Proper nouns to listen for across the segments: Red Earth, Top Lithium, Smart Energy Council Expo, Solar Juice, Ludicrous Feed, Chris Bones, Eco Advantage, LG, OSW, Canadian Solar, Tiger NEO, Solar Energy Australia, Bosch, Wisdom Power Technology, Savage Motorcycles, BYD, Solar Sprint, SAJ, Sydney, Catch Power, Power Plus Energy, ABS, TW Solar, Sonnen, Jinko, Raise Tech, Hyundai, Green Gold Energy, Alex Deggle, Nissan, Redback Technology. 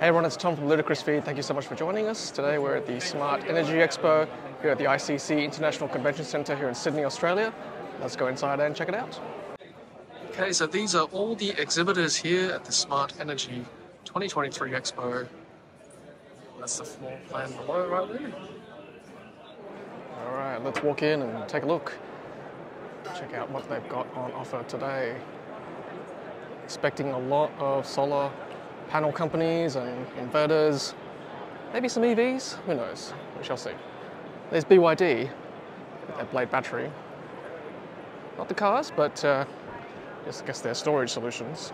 Hey everyone, it's Tom from Ludicrous Feed. Thank you so much for joining us. Today we're at the Smart Energy Expo here at the ICC International Convention Center here in Sydney, Australia. Let's go inside and check it out. Okay, so these are all the exhibitors here at the Smart Energy 2023 Expo. That's the floor plan below right there. All right, let's walk in and take a look. Check out what they've got on offer today. Expecting a lot of solar panel companies and inverters, maybe some EVs, who knows, we shall see. There's BYD, their Blade battery. Not the cars, but just I guess their storage solutions.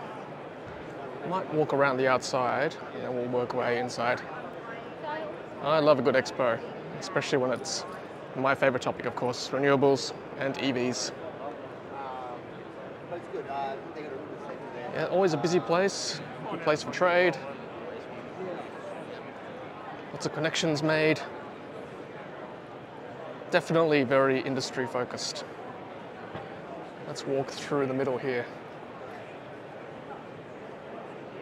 Might walk around the outside, and then we'll work our way inside. I love a good expo, especially when it's my favorite topic, of course, renewables and EVs. Yeah, always a busy place, good place for trade. Lots of connections made. Definitely very industry focused. Let's walk through the middle here.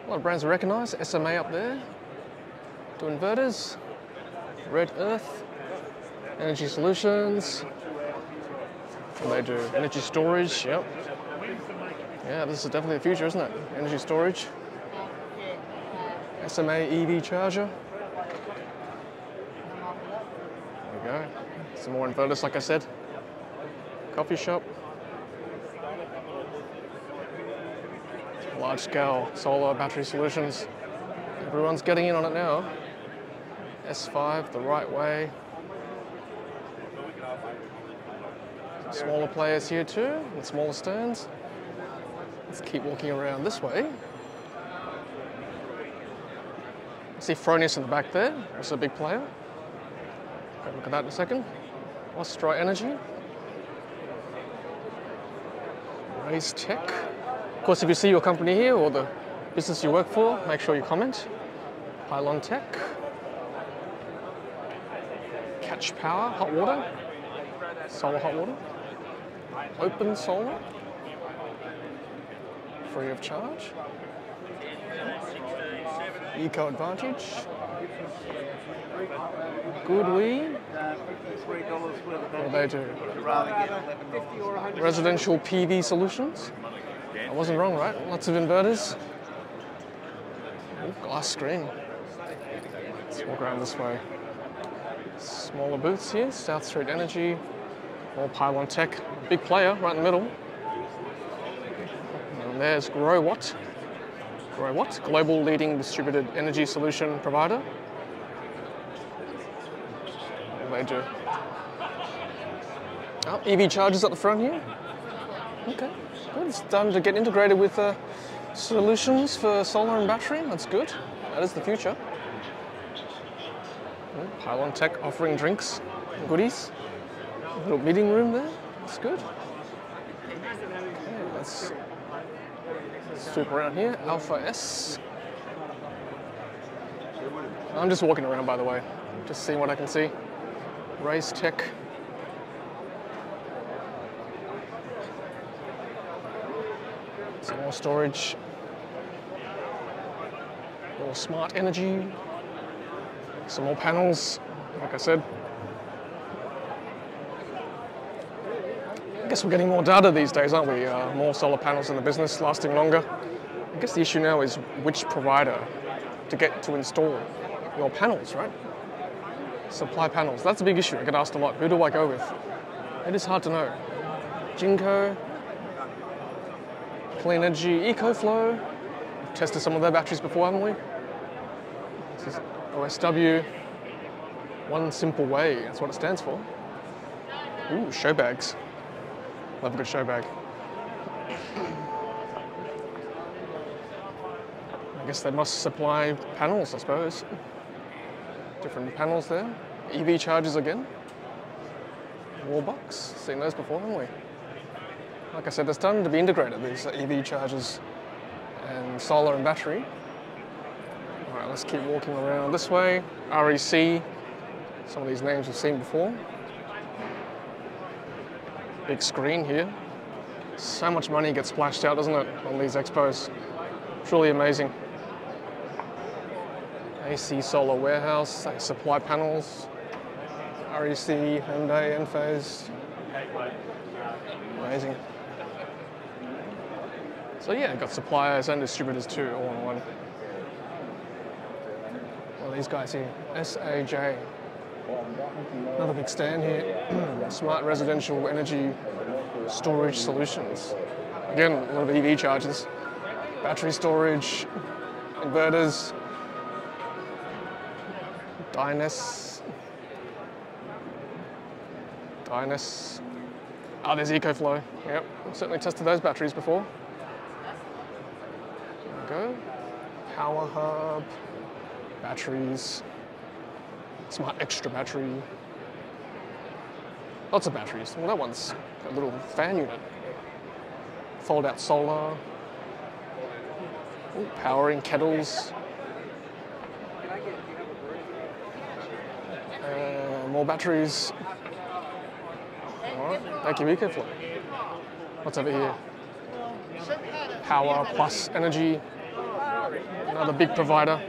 A lot of brands we recognize, SMA up there, to inverters, Red Earth, Energy Solutions. They do energy storage, yep. Yeah, this is definitely the future, isn't it? Energy storage. SMA EV charger. There we go. Some more inverters, like I said. Coffee shop. Large scale solar battery solutions. Everyone's getting in on it now. S5 the right way. Some smaller players here too, with smaller stands. Let's keep walking around this way. See Fronius in the back there, also a big player. Go look at that in a second. Austra Energy. Raise Tech. Of course, if you see your company here or the business you work for, make sure you comment. Pylon Tech. Catch Power, hot water. Solar hot water. Open Solar. Free of charge. Eco Advantage. Goodwe. What do they do? Residential PV solutions. I wasn't wrong, right? Lots of inverters. Ooh, glass screen. Let's walk around this way. Smaller booths here. South Street Energy. More Pylon Tech. Big player right in the middle. And there's GrowWatt. GrowWatt, global leading distributed energy solution provider. What do they do? Oh, EV chargers at the front here. Okay, good. It's starting to get integrated with solutions for solar and battery. That's good. That is the future. Pylon Tech offering drinks and goodies. A little meeting room there. That's good. Okay, let's swoop around here. Alpha S. I'm just walking around, by the way, just seeing what I can see. Race Tech. Some more storage. More Smart Energy. Some more panels, like I said. I guess we're getting more data these days, aren't we? More solar panels in the business, lasting longer. I guess the issue now is which provider to get to install your panels, right? Supply panels, that's a big issue. I get asked a lot, who do I go with? It is hard to know. Jinko, Clean Energy, EcoFlow. We've tested some of their batteries before, haven't we? This is OSW, One Simple Way, that's what it stands for. Ooh, show bags. Love a good show bag. I guess they must supply panels, I suppose. Different panels there. EV chargers again. Wallbox, seen those before, haven't we? Like I said, they're starting to be integrated, these EV chargers and solar and battery. All right, let's keep walking around this way. REC, some of these names we've seen before. Big screen here. So much money gets splashed out, doesn't it, on these expos? Truly amazing. AC Solar Warehouse, they supply panels, REC, Hyundai, Enphase. Amazing. So yeah, got suppliers and distributors too, all in one. Well, these guys here, SAJ. Another big stand here. Smart Residential Energy Storage Solutions. Again, a lot of EV chargers, battery storage, inverters, Dynas. Ah, oh, there's EcoFlow. Yep, I've certainly tested those batteries before. There we go. Power Hub, batteries, Smart Extra Battery. Lots of batteries. Well, that one's a little fan unit. Fold out solar. Ooh, powering kettles. More batteries. All right, thank you, EcoFlow. What's over here? Power Plus Energy, another big provider.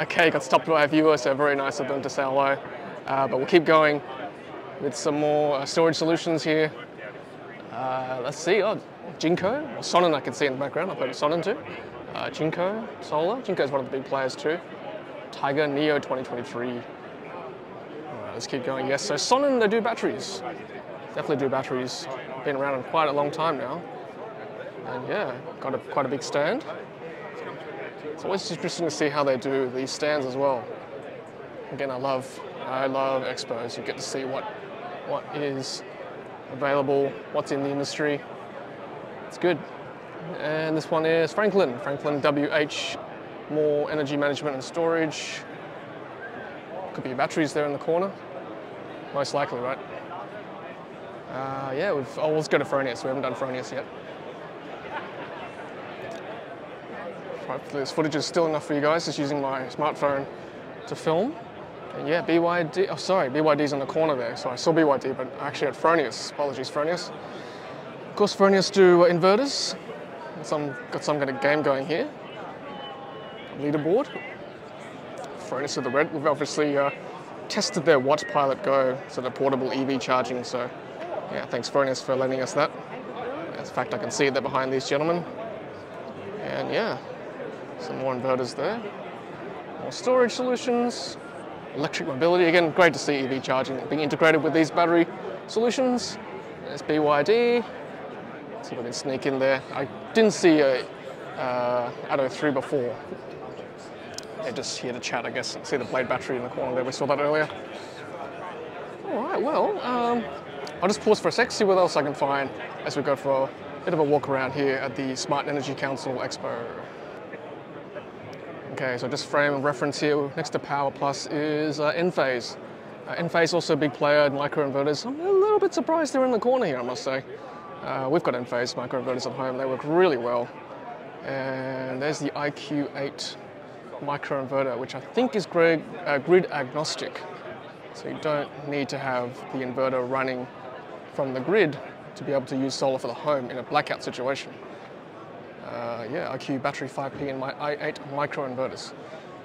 Okay, got stopped by a viewer, so very nice of them to say hello. But we'll keep going with some more storage solutions here. Let's see, oh, Jinko, or Sonnen I can see in the background, I've heard of Sonnen too. Jinko Solar, Jinko's one of the big players too. Tiger Neo 2023. All right, let's keep going. Yes, so Sonnen, they do batteries. Definitely do batteries. Been around for quite a long time now. And yeah, got quite a big stand. It's always interesting to see how they do these stands as well. Again, I love expos. You get to see what is available, what's in the industry. It's good. And this one is Franklin WH, more energy management and storage. Could be batteries there in the corner. Most likely, right? Yeah, let's go to Fronius. We haven't done Fronius yet. Hopefully this footage is still enough for you guys, just using my smartphone to film. And yeah, BYD, oh sorry, BYD's on the corner there, so I saw BYD, but actually at Fronius, apologies Fronius. Of course Fronius do inverters, got some kind of game going here. Leaderboard. Fronius of the Red, we've obviously tested their Watt Pilot Go, so the portable EV charging, so yeah, thanks Fronius for lending us that. In fact, I can see that behind these gentlemen. And yeah. Some more inverters there, more storage solutions, electric mobility. Again, great to see EV charging being integrated with these battery solutions. There's BYD. Let's see if I can sneak in there. I didn't see a Addo 3 before. They're just here to chat, I guess. See the blade battery in the corner there. We saw that earlier. All right, well, I'll just pause for a sec, see what else I can find as we go for a bit of a walk around here at the Smart Energy Council Expo. Okay, so just frame of reference here, next to Power Plus is Enphase. Enphase also a big player in microinverters. I'm a little bit surprised they're in the corner here, I must say. We've got Enphase microinverters at home, they work really well. And there's the IQ8 microinverter, which I think is grid agnostic. So you don't need to have the inverter running from the grid to be able to use solar for the home in a blackout situation. Yeah, IQ battery 5P and my i8 microinverters.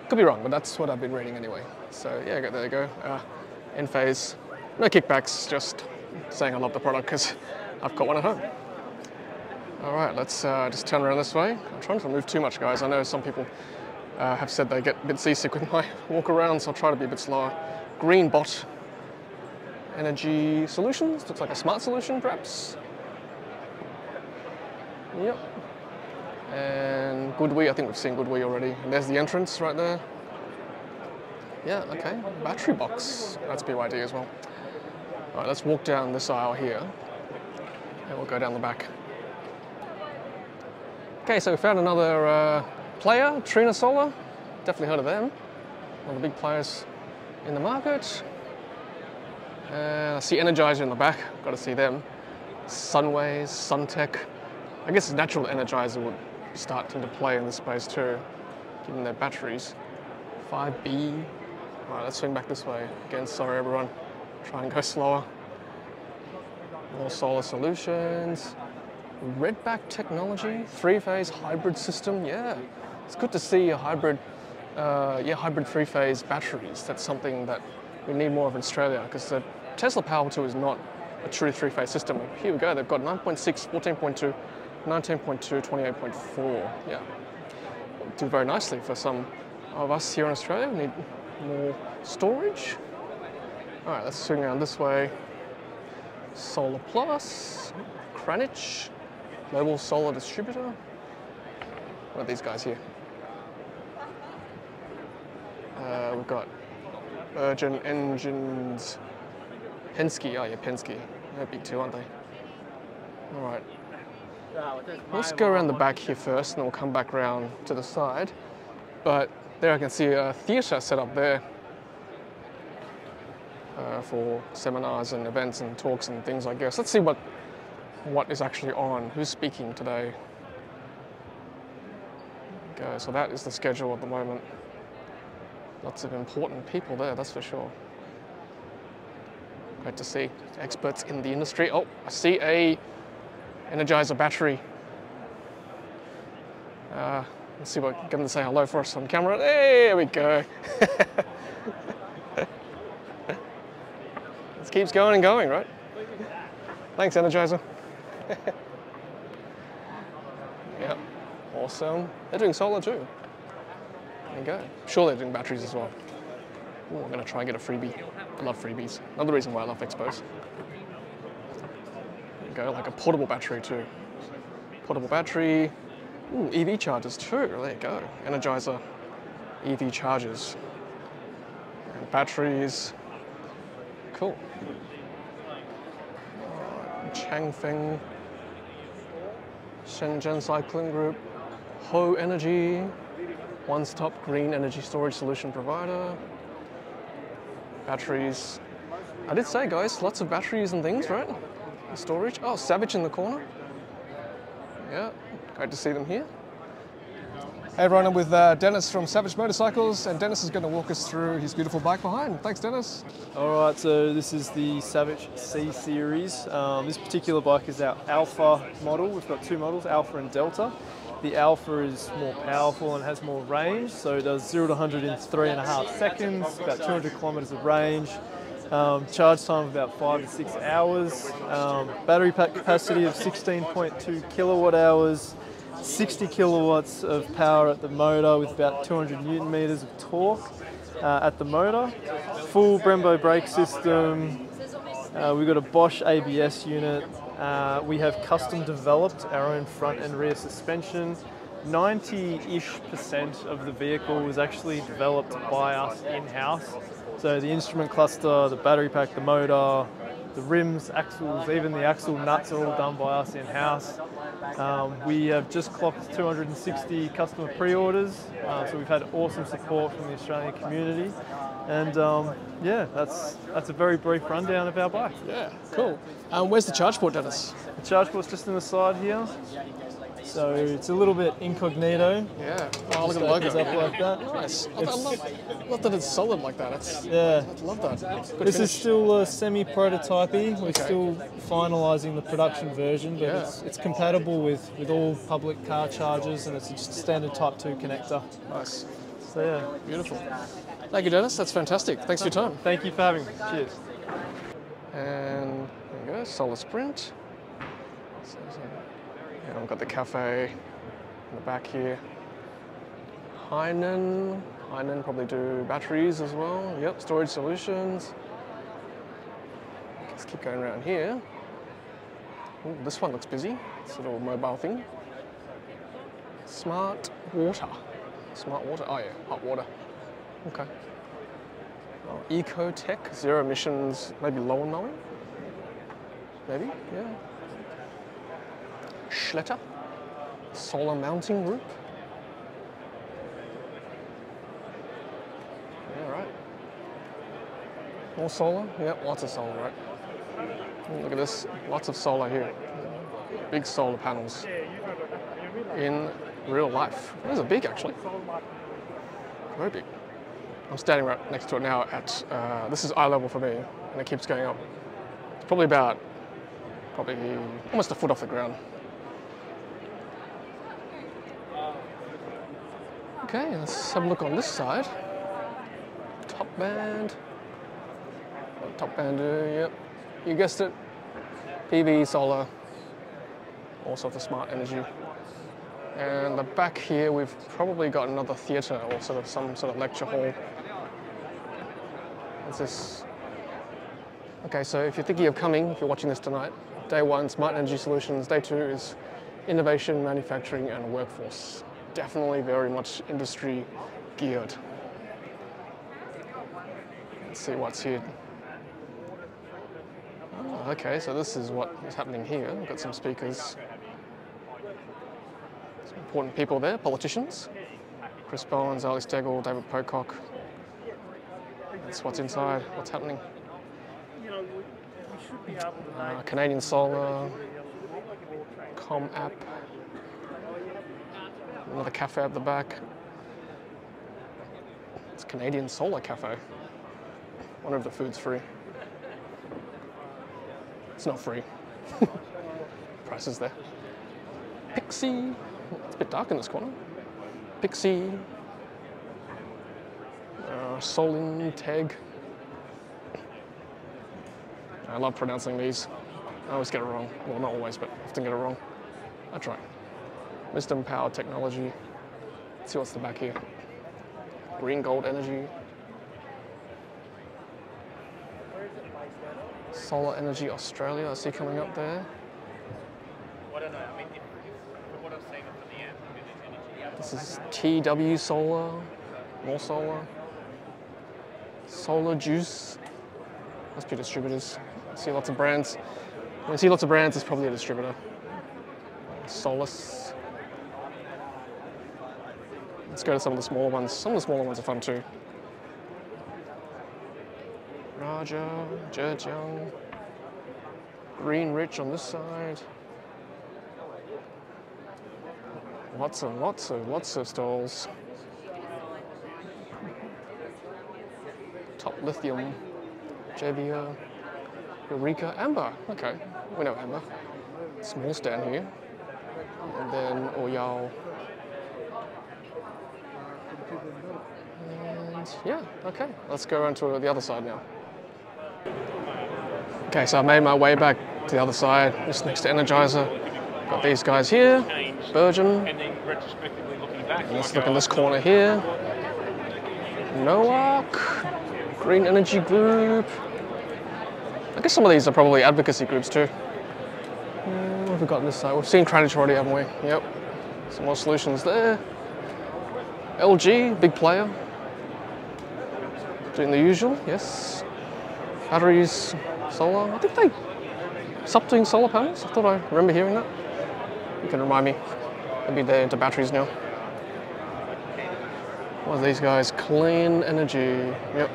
Could be wrong, but that's what I've been reading anyway. So yeah, there you go. Enphase, no kickbacks, just saying I love the product because I've got one at home. All right, let's just turn around this way. I'm trying not to move too much, guys. I know some people have said they get a bit seasick with my walk around, so I'll try to be a bit slower. GreenBot Energy Solutions, looks like a smart solution perhaps. Yep. And Goodwe, I think we've seen Goodwe already. And there's the entrance right there. Yeah, okay. Battery box. That's BYD as well. All right, let's walk down this aisle here. And we'll go down the back. Okay, so we found another player, Trina Solar. Definitely heard of them. One of the big players in the market. I see Energizer in the back. Got to see them. Sunways, Suntech. I guess natural energizer would start into play in this space too, given their batteries. 5B. All right, let's swing back this way. Again, sorry everyone. Try and go slower. More solar solutions. Redback technology, three-phase hybrid system. Yeah, it's good to see a hybrid hybrid three-phase batteries. That's something that we need more of in Australia, because the Tesla Power 2 is not a true three-phase system. Here we go, they've got 9.6, 14.2, 19.2, 28.4. Yeah, do very nicely for some of us here in Australia. We need more storage. All right, let's swing around this way. Solar Plus, Cranich, Global Solar Distributor. What are these guys here? We've got Urgent Engines, Penske. Oh yeah, Penske. They're big too, aren't they? All right. Let's go around the back here first, and we'll come back round to the side. But there I can see a theatre set up there for seminars and events and talks and things like this. Let's see what is actually on. Who's speaking today? Okay, so that is the schedule at the moment. Lots of important people there, that's for sure. Great to see experts in the industry. Oh, I see a Energizer battery. Let's see what, get them to say hello for us on camera. There we go. It keeps going and going, right? Thanks, Energizer. Yep, awesome. They're doing solar too. There you go. I'm sure they're doing batteries as well. Ooh, I'm gonna try and get a freebie. I love freebies. Another reason why I love expos. Go like a portable battery too. Portable battery, ooh, EV chargers too, there you go. Energizer, EV chargers, and batteries, cool. Changfeng, Shenzhen Cycling Group, Ho Energy, one-stop green energy storage solution provider, batteries. I did say guys, lots of batteries and things, right? Storage. Oh, Savage in the corner. Yeah, great to see them here. Hey everyone, I'm with Dennis from Savage Motorcycles, and Dennis is going to walk us through his beautiful bike behind. Thanks, Dennis. Alright, so this is the Savage C Series. This particular bike is our Alpha model. We've got two models, Alpha and Delta. The Alpha is more powerful and has more range, so it does 0 to 100 in 3.5 seconds, about 200 kilometers of range. Charge time of about 5 to 6 hours, battery pack capacity of 16.2 kilowatt hours, 60 kilowatts of power at the motor with about 200 newton meters of torque at the motor, full Brembo brake system, we've got a Bosch ABS unit, we have custom developed our own front and rear suspension. 90-ish% of the vehicle was actually developed by us in-house. So the instrument cluster, the battery pack, the motor, the rims, axles, even the axle nuts are all done by us in-house. We have just clocked 260 customer pre-orders, so we've had awesome support from the Australian community. And yeah, that's a very brief rundown of our bike. Yeah, cool. Where's the charge port, Dennis? The charge port's just in the side here. So it's a little bit incognito. Yeah. Oh, look at the logo. It's up like that. Nice. I love that it's solid like that. Yeah. I love that. This is still semi-prototypey. We're still finalising the production version, but it's compatible with all public car chargers, and it's a standard Type 2 connector. Nice. So yeah. Beautiful. Thank you, Dennis. That's fantastic. Thanks for your time. Thank you for having me. Cheers. And there you go. Solar Sprint. And we've got the cafe in the back here. Hainan. Hainan probably do batteries as well. Yep, storage solutions. Let's keep going around here. Ooh, this one looks busy. It's a little mobile thing. Smart water. Smart water. Oh yeah, hot water. Okay. Oh, Eco Tech, zero emissions, maybe lower mowing. Maybe, yeah. Schletter, solar mounting group. Yeah, right. More solar? Yeah, lots of solar, right? Look at this, lots of solar here. Big solar panels in real life. Those are big, actually. Very big. I'm standing right next to it now at, this is eye level for me, and it keeps going up. It's probably about, almost a foot off the ground. Okay, let's have a look on this side. Top band. What top band do? Yep, you guessed it. PV, solar, also for smart energy. And the back here, we've probably got another theatre or sort of some sort of lecture hall. It's this. Okay, so if you're thinking of coming, if you're watching this tonight, day 1, smart energy solutions. Day 2 is innovation, manufacturing, and workforce. Definitely very much industry geared. Let's see what's here. Oh, okay, so this is what is happening here. We've got some speakers. Important people there, politicians. Chris Bones, Alex Deggle, David Pocock. That's what's inside, what's happening. Canadian Solar, Com App, another cafe at the back. It's Canadian Solar Cafe. Wonder if the food's free. It's not free. Price is there. Pixie. It's a bit dark in this corner. Pixie, Solin, Teg. I love pronouncing these. I always get it wrong. Well, not always, but often get it wrong. I try. Wisdom Power Technology. Let's see what's the back here. Green Gold Energy. Solar Energy Australia, I see coming up there. This is TW Solar, more solar. Solar Juice, must be distributors. I see lots of brands. When you see lots of brands, it's probably a distributor. Solus. Let's go to some of the smaller ones. Some of the smaller ones are fun too. Raja, Zhejiang, Green Rich on this side. Lots and lots and lots of stalls. Top Lithium, JVR, Eureka, Amber. Okay, we know Amber. Small stand here. And then Oyal. And yeah, okay. Let's go around to the other side now. Okay, so I made my way back to the other side, just next to Energizer. Got these guys here, Virgin. Let's look in this corner here. NOAC, Green Energy Group. I guess some of these are probably advocacy groups too. What have we got on this side? We've seen Cranage already, haven't we? Yep. Some more solutions there. LG, big player. Doing the usual, yes. Batteries, solar. I think they stopped doing solar panels. I thought I remember hearing that. You can remind me. Maybe they're into batteries now. What are these guys? Clean Energy. Yep.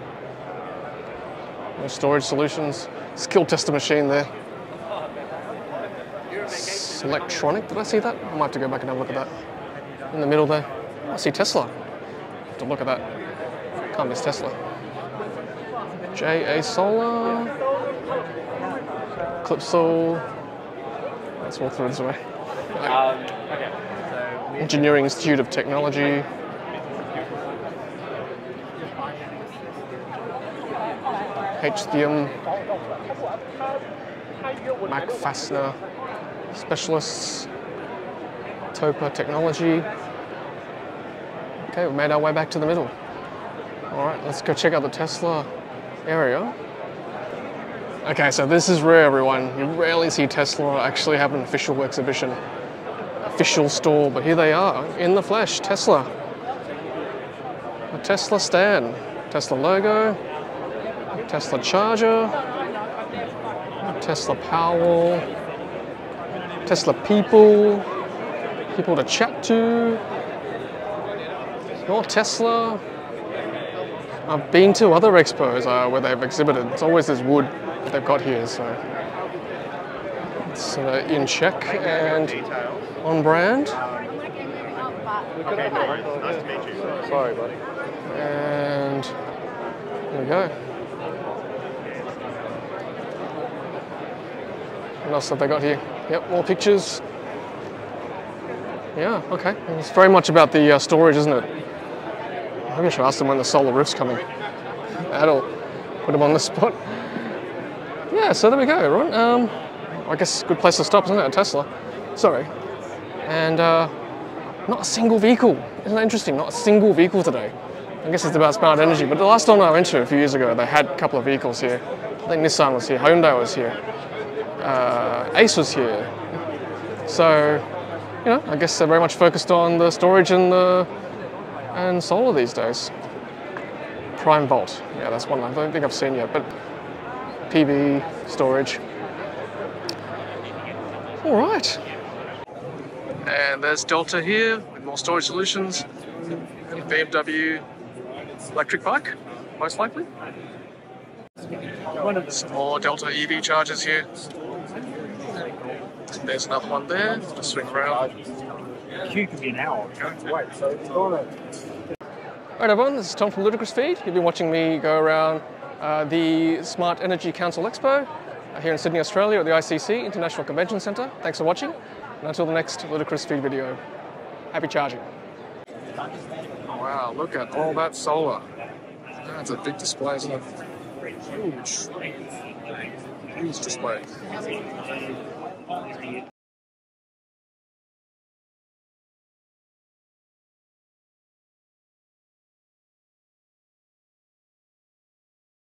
No storage solutions. Skilled tester machine there. Electronic. Did I see that? I might have to go back and have a look at that. In the middle there. I see Tesla. Have to look at that. Can't miss Tesla. JA Solar. Clipsol. Let's walk through this way. Engineering Institute of Technology. HDM. Mac Fastener. Specialists. Topa Technology. Okay, we've made our way back to the middle. Alright, let's go check out the Tesla area. Okay, so this is rare, everyone. You rarely see Tesla actually have an official exhibition. Official store, but here they are in the flesh. Tesla, a Tesla stand, Tesla logo, Tesla charger, Tesla Powerwall, Tesla people to chat to. More Tesla. I've been to other expos where they've exhibited. It's always this wood that they've got here, so it's in check and on brand. Okay, no worries. Nice to meet you. Sorry, buddy. And there we go. What else have they got here? Yep, more pictures. Yeah, okay. It's very much about the storage, isn't it? I'm going to ask them when the solar roof's coming. That'll put them on the spot. Yeah, so there we go, right? I guess good place to stop, isn't it? A Tesla. Sorry. And not a single vehicle. Isn't that interesting? Not a single vehicle today. I guess it's about smart energy, but the last time I went to a few years ago, they had a couple of vehicles here. I think Nissan was here, Hyundai was here, Ace was here. So, you know, I guess they're very much focused on the storage and solar these days. Prime Volt, yeah, that's one I don't think I've seen yet, but PV, storage. All right. And there's Delta here with more storage solutions, and BMW electric bike, most likely. Some more Delta EV chargers here. There's another one there. Just swing around. Queue could be an hour. Wait, so it's gone. Alright everyone, this is Tom from Ludicrous Feed. You've been watching me go around the Smart Energy Council Expo here in Sydney, Australia at the ICC International Convention Center. Thanks for watching, and until the next Ludicrous Feed video, happy charging. Wow, look at all that solar. That's a big display, isn't it? Huge display.